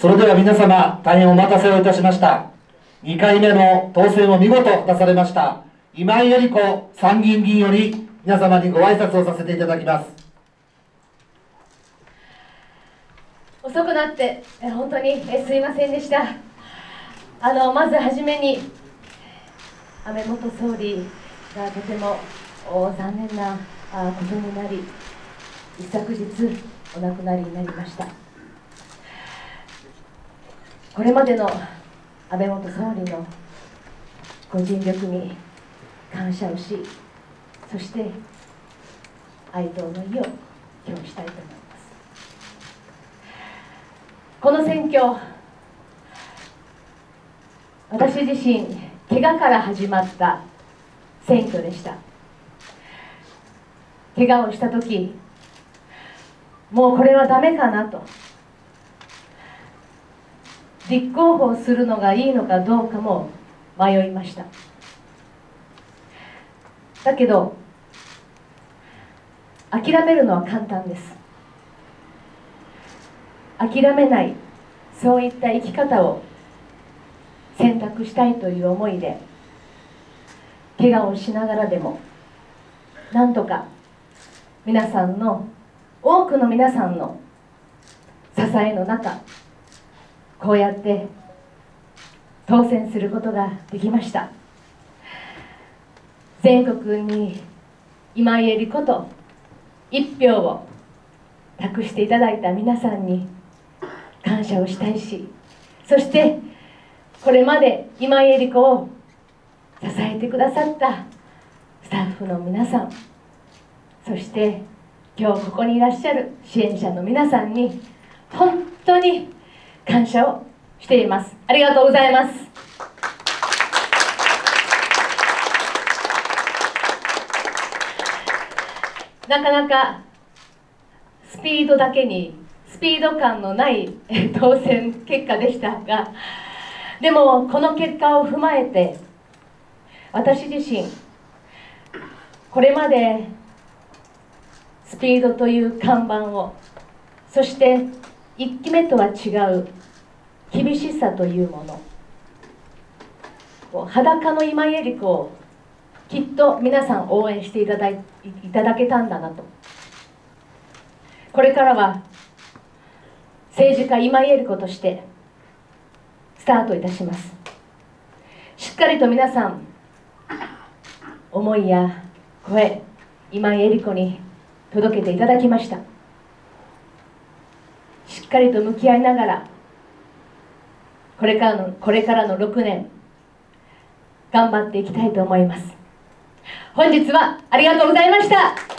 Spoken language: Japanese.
それでは皆様、大変お待たせをいたしました。2回目の当選を見事果たされました、今井絵理子参議院議員より、皆様にご挨拶をさせていただきます。遅くなって、本当にすいませんでした。まずはじめに、安倍元総理がとても残念なことになり、一昨日、お亡くなりになりました。これまでの安倍元総理のご尽力に感謝をし、そして哀悼の意を表したいと思います。この選挙、私自身、怪我から始まった選挙でした。怪我をしたとき、もうこれはダメかなと。立候補するのがいいのかどうかも迷いました。だけど諦めるのは簡単です。諦めない、そういった生き方を選択したいという思いで、怪我をしながらでもなんとか皆さんの、多くの皆さんの支えの中、こうやって当選することができました。全国に今井絵理子と一票を託していただいた皆さんに感謝をしたいし、そしてこれまで今井絵理子を支えてくださったスタッフの皆さん、そして今日ここにいらっしゃる支援者の皆さんに本当に感謝をしています。ありがとうございます。なかなかスピードだけにスピード感のない当選結果でしたが、でもこの結果を踏まえて、私自身これまでスピードという看板を、そして1期目とは違う厳しさというもの、裸の今井絵理子をきっと皆さん応援していただけたんだなと。これからは政治家今井絵理子としてスタートいたします。しっかりと皆さん、思いや声、今井絵理子に届けていただきました。しっかりと向き合いながら、これからの6年、頑張っていきたいと思います。本日はありがとうございました。